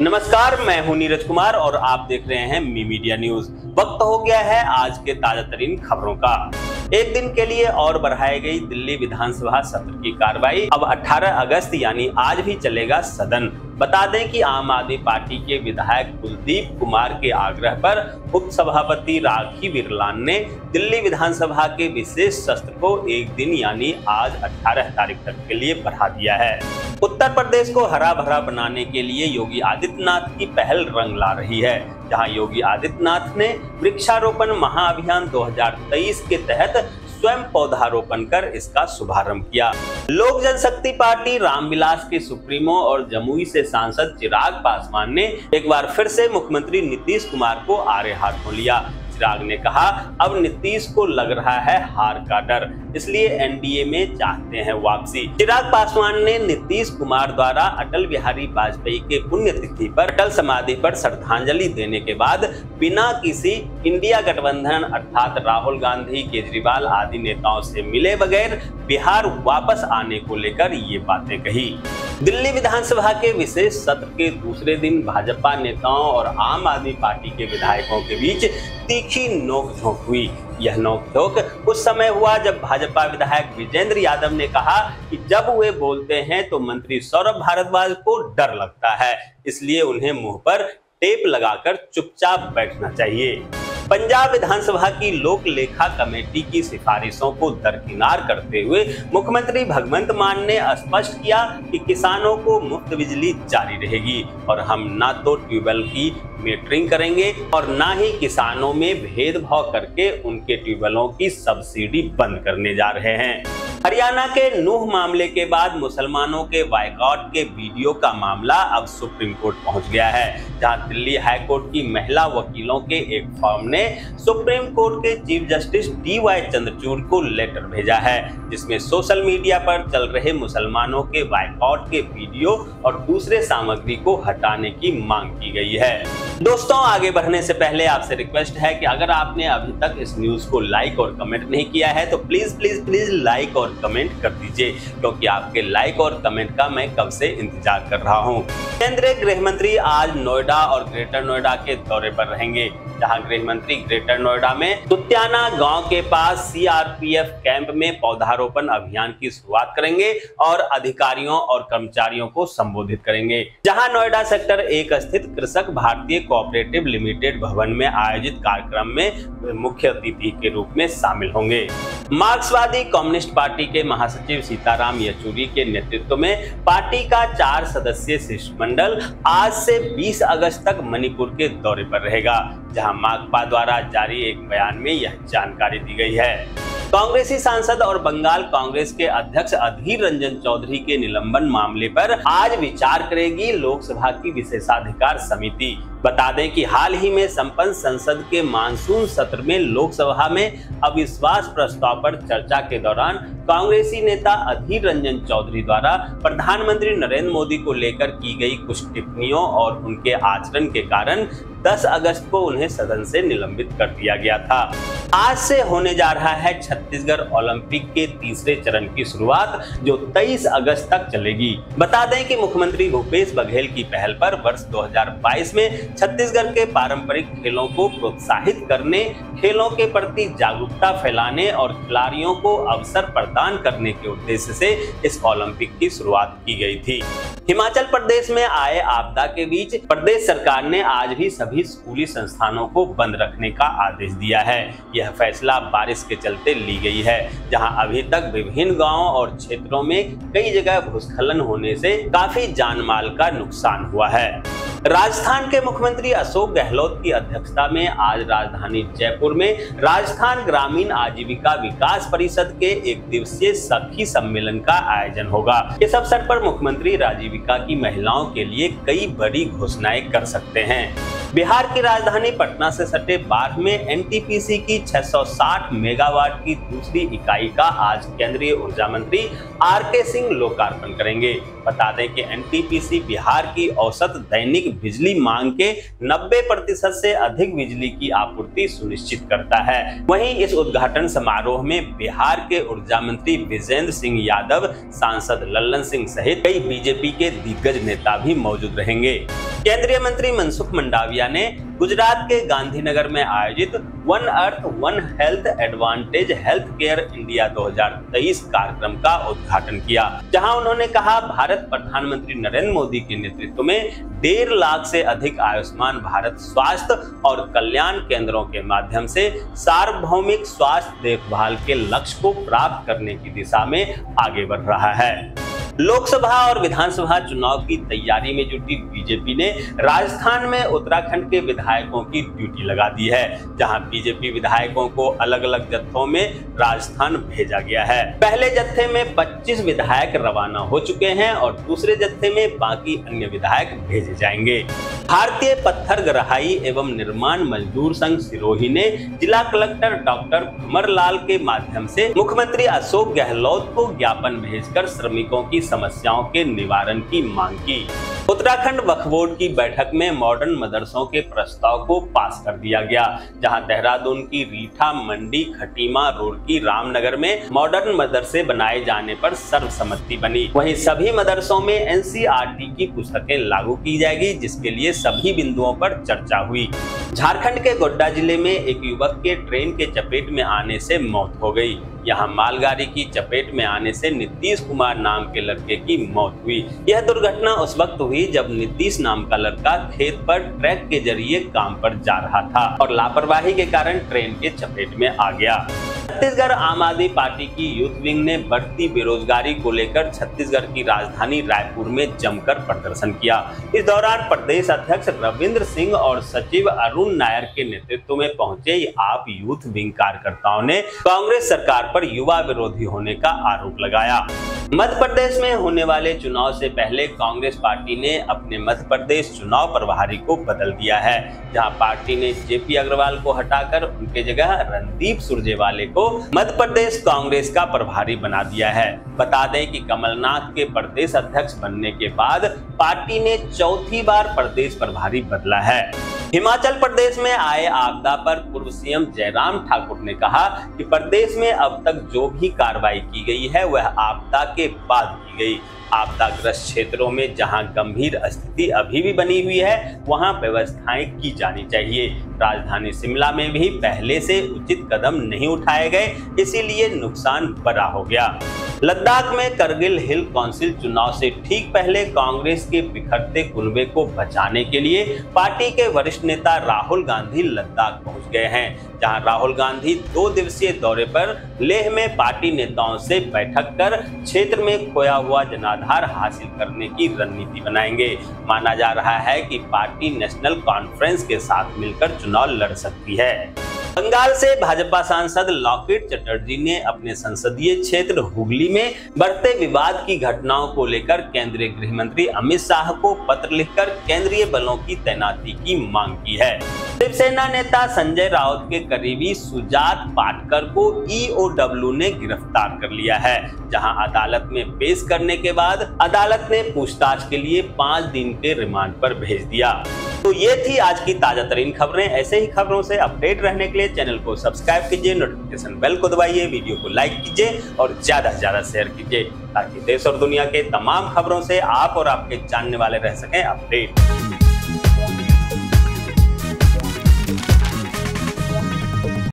नमस्कार, मैं हूं नीरज कुमार और आप देख रहे हैं मी मीडिया न्यूज। वक्त हो गया है आज के ताजा तरीन खबरों का। एक दिन के लिए और बढ़ाई गई दिल्ली विधानसभा सत्र की कार्रवाई, अब 18 अगस्त यानी आज भी चलेगा सदन। बता दें कि आम आदमी पार्टी के विधायक कुलदीप कुमार के आग्रह पर उपसभापति राखी बिरलान ने दिल्ली विधानसभा के विशेष सत्र को एक दिन यानी आज 18 तारीख तक के लिए बढ़ा दिया है। उत्तर प्रदेश को हरा भरा बनाने के लिए योगी आदित्यनाथ की पहल रंग ला रही है, जहां योगी आदित्यनाथ ने वृक्षारोपण महाअभियान 2023 के तहत स्वयं पौधारोपण कर इसका शुभारंभ किया। लोक जनशक्ति पार्टी रामविलास के सुप्रीमो और जमुई से सांसद चिराग पासवान ने एक बार फिर से मुख्यमंत्री नीतीश कुमार को आड़े हाथों लिया। चिराग ने कहा, अब नीतीश को लग रहा है हार का डर, इसलिए एनडीए में चाहते हैं वापसी। चिराग पासवान ने नीतीश कुमार द्वारा अटल बिहारी वाजपेयी के पुण्यतिथि पर अटल समाधि पर श्रद्धांजलि देने के बाद बिना किसी इंडिया गठबंधन अर्थात राहुल गांधी, केजरीवाल आदि नेताओं से मिले बगैर बिहार वापस आने को लेकर ये बातें कही। दिल्ली विधानसभा के विशेष सत्र के दूसरे दिन भाजपा नेताओं और आम आदमी पार्टी के विधायकों के बीच तीखी नोकझोंक हुई। यह नोकझोंक उस समय हुआ जब भाजपा विधायक विजेंद्र यादव ने कहा कि जब वे बोलते हैं तो मंत्री सौरभ भारद्वाज को डर लगता है, इसलिए उन्हें मुंह पर टेप लगाकर चुपचाप बैठना चाहिए। पंजाब विधानसभा की लोक लेखा कमेटी की सिफारिशों को दरकिनार करते हुए मुख्यमंत्री भगवंत मान ने स्पष्ट किया कि किसानों को मुफ्त बिजली जारी रहेगी और हम ना तो ट्यूबवेल की मीटरिंग करेंगे और ना ही किसानों में भेदभाव करके उनके ट्यूबवेलों की सब्सिडी बंद करने जा रहे हैं। हरियाणा के नूह मामले के बाद मुसलमानों के बायकॉट के वीडियो का मामला अब सुप्रीम कोर्ट पहुंच गया है, जहां दिल्ली हाईकोर्ट की महिला वकीलों के एक फॉर्म ने सुप्रीम कोर्ट के चीफ जस्टिस डीवाई चंद्रचूड़ को लेटर भेजा है, जिसमें सोशल मीडिया पर चल रहे मुसलमानों के बायकॉट के वीडियो और दूसरे सामग्री को हटाने की मांग की गई है। दोस्तों, आगे बढ़ने से पहले आपसे रिक्वेस्ट है कि अगर आपने अभी तक इस न्यूज को लाइक और कमेंट नहीं किया है तो प्लीज प्लीज प्लीज लाइक और कमेंट कर दीजिए, क्योंकि आपके लाइक और कमेंट का मैं कब से इंतजार कर रहा हूं। केंद्रीय गृह मंत्री आज नोएडा और ग्रेटर नोएडा के दौरे पर रहेंगे, जहां गृह मंत्री ग्रेटर नोएडा में तुत्याना गांव के पास सीआरपीएफ कैंप में पौधारोपण अभियान की शुरुआत करेंगे और अधिकारियों और कर्मचारियों को संबोधित करेंगे। जहां नोएडा सेक्टर 1 स्थित कृषक भारतीय कोऑपरेटिव लिमिटेड भवन में आयोजित कार्यक्रम में मुख्य अतिथि के रूप में शामिल होंगे। मार्क्सवादी कम्युनिस्ट पार्टी के महासचिव सीताराम येचुरी के नेतृत्व में पार्टी का 4 सदस्यीय शिष्टमंडल आज से 20 अगस्त तक मणिपुर के दौरे पर रहेगा, जहां माकपा द्वारा जारी एक बयान में यह जानकारी दी गई है। कांग्रेसी सांसद और बंगाल कांग्रेस के अध्यक्ष अधीर रंजन चौधरी के निलंबन मामले पर आज विचार करेगी लोकसभा की विशेषाधिकार समिति। बता दें कि हाल ही में संपन्न संसद के मानसून सत्र में लोकसभा में अविश्वास प्रस्ताव पर चर्चा के दौरान कांग्रेसी नेता अधीर रंजन चौधरी द्वारा प्रधानमंत्री नरेंद्र मोदी को लेकर की गई कुछ टिप्पणियों और उनके आचरण के कारण 10 अगस्त को उन्हें सदन से निलंबित कर दिया गया था। आज से होने जा रहा है छत्तीसगढ़ ओलंपिक के तीसरे चरण की शुरुआत, जो 23 अगस्त तक चलेगी। बता दें कि मुख्यमंत्री भूपेश बघेल की पहल पर वर्ष 2022 में छत्तीसगढ़ के पारंपरिक खेलों को प्रोत्साहित करने, खेलों के प्रति जागरूकता फैलाने और खिलाड़ियों को अवसर प्रदान करने के उद्देश्य से इस ओलंपिक की शुरुआत की गयी थी। हिमाचल प्रदेश में आए आपदा के बीच प्रदेश सरकार ने आज भी सभी स्कूली संस्थानों को बंद रखने का आदेश दिया है। यह फैसला बारिश के चलते ली गई है, जहां अभी तक विभिन्न गांवों और क्षेत्रों में कई जगह भूस्खलन होने से काफी जानमाल का नुकसान हुआ है। राजस्थान के मुख्यमंत्री अशोक गहलोत की अध्यक्षता में आज राजधानी जयपुर में राजस्थान ग्रामीण आजीविका विकास परिषद के एक दिवसीय सखी सम्मेलन का आयोजन होगा। इस अवसर पर मुख्यमंत्री आजीविका की महिलाओं के लिए कई बड़ी घोषणाएं कर सकते हैं। बिहार की राजधानी पटना से सटे बाढ़ में एनटीपीसी की 660 मेगावाट की दूसरी इकाई का आज केंद्रीय ऊर्जा मंत्री आर के सिंह लोकार्पण करेंगे। बता दें कि एनटीपीसी बिहार की औसत दैनिक बिजली मांग के 90% से अधिक बिजली की आपूर्ति सुनिश्चित करता है। वहीं इस उद्घाटन समारोह में बिहार के ऊर्जा मंत्री विजेंद्र सिंह यादव, सांसद लल्लन सिंह सहित कई बीजेपी के दिग्गज नेता भी मौजूद रहेंगे। केंद्रीय मंत्री मनसुख मंडाविया ने गुजरात के गांधीनगर में आयोजित one earth one health advantage health care India 2023 कार्यक्रम का उद्घाटन किया, जहां उन्होंने कहा भारत प्रधानमंत्री नरेंद्र मोदी के नेतृत्व में 1.5 लाख से अधिक आयुष्मान भारत स्वास्थ्य और कल्याण केंद्रों के माध्यम से सार्वभौमिक स्वास्थ्य देखभाल के लक्ष्य को प्राप्त करने की दिशा में आगे बढ़ रहा है। लोकसभा और विधानसभा चुनाव की तैयारी में जुटी बीजेपी ने राजस्थान में उत्तराखंड के विधायकों की ड्यूटी लगा दी है, जहां बीजेपी विधायकों को अलग अलग जत्थों में राजस्थान भेजा गया है। पहले जत्थे में 25 विधायक रवाना हो चुके हैं और दूसरे जत्थे में बाकी अन्य विधायक भेजे जाएंगे। भारतीय पत्थर गहराई एवं निर्माण मजदूर संघ सिरोही ने जिला कलेक्टर डॉक्टर भंवर लाल के माध्यम से मुख्यमंत्री अशोक गहलोत को ज्ञापन भेजकर श्रमिकों की समस्याओं के निवारण की मांग की। उत्तराखंड वक्फ बोर्ड की बैठक में मॉडर्न मदरसों के प्रस्ताव को पास कर दिया गया, जहां देहरादून की रीठा मंडी खटीमा रोड की रामनगर में मॉडर्न मदरसे बनाए जाने पर सर्वसम्मति बनी। वहीं सभी मदरसों में एनसीईआरटी की पुस्तकें लागू की जाएगी, जिसके लिए सभी बिंदुओं पर चर्चा हुई। झारखंड के गोड्डा जिले में एक युवक के ट्रेन के चपेट में आने से मौत हो गयी। यहाँ मालगाड़ी की चपेट में आने से नीतीश कुमार नाम के लड़के की मौत हुई। यह दुर्घटना उस वक्त हुई जब नीतीश नाम का लड़का खेत पर ट्रैक के जरिए काम पर जा रहा था और लापरवाही के कारण ट्रेन के चपेट में आ गया। छत्तीसगढ़ आम आदमी पार्टी की यूथ विंग ने बढ़ती बेरोजगारी को लेकर छत्तीसगढ़ की राजधानी रायपुर में जमकर प्रदर्शन किया। इस दौरान प्रदेश अध्यक्ष रविंद्र सिंह और सचिव अरुण नायर के नेतृत्व में पहुंचे आप यूथ विंग कार्यकर्ताओं ने कांग्रेस सरकार पर युवा विरोधी होने का आरोप लगाया। मध्य प्रदेश में होने वाले चुनाव से पहले कांग्रेस पार्टी ने अपने मध्य प्रदेश चुनाव प्रभारी को बदल दिया है, जहां पार्टी ने जेपी अग्रवाल को हटाकर उनके जगह रणदीप सुरजेवाला को मध्य प्रदेश कांग्रेस का प्रभारी बना दिया है। बता दें कि कमलनाथ के प्रदेश अध्यक्ष बनने के बाद पार्टी ने चौथी बार प्रदेश प्रभारी बदला है। हिमाचल प्रदेश में आए आपदा पर पूर्व सीएम जयराम ठाकुर ने कहा कि प्रदेश में अब तक जो भी कार्रवाई की गई है वह आपदा के बाद की गई। आपदाग्रस्त क्षेत्रों में जहां गंभीर स्थिति अभी भी बनी हुई है वहां व्यवस्थाएं की जानी चाहिए। राजधानी शिमला में भी पहले से उचित कदम नहीं उठाए गए, इसीलिए नुकसान बड़ा हो गया। लद्दाख में करगिल हिल काउंसिल चुनाव से ठीक पहले कांग्रेस के बिखरते कुनबे को बचाने के लिए पार्टी के वरिष्ठ नेता राहुल गांधी लद्दाख पहुंच गए हैं, जहां राहुल गांधी 2 दिवसीय दौरे पर लेह में पार्टी नेताओं से बैठक कर क्षेत्र में खोया हुआ जनाधार हासिल करने की रणनीति बनाएंगे। माना जा रहा है कि पार्टी नेशनल कॉन्फ्रेंस के साथ मिलकर चुनाव लड़ सकती है। बंगाल से भाजपा सांसद लॉकेट चटर्जी ने अपने संसदीय क्षेत्र हुगली में बढ़ते विवाद की घटनाओं को लेकर केंद्रीय गृह मंत्री अमित शाह को पत्र लिखकर केंद्रीय बलों की तैनाती की मांग की है। शिवसेना नेता संजय राउत के करीबी सुजात पाटकर को ईओडब्ल्यू ने गिरफ्तार कर लिया है, जहां अदालत में पेश करने के बाद अदालत ने पूछताछ के लिए 5 दिन के रिमांड पर भेज दिया। तो ये थी आज की ताजा तरीन खबरें। ऐसे ही खबरों से अपडेट रहने के लिए चैनल को सब्सक्राइब कीजिए, नोटिफिकेशन बेल को दबाइए, वीडियो को लाइक कीजिए और ज्यादा से ज्यादा शेयर कीजिए, ताकि देश और दुनिया के तमाम खबरों से आप और आपके जानने वाले रह सकें अपडेट।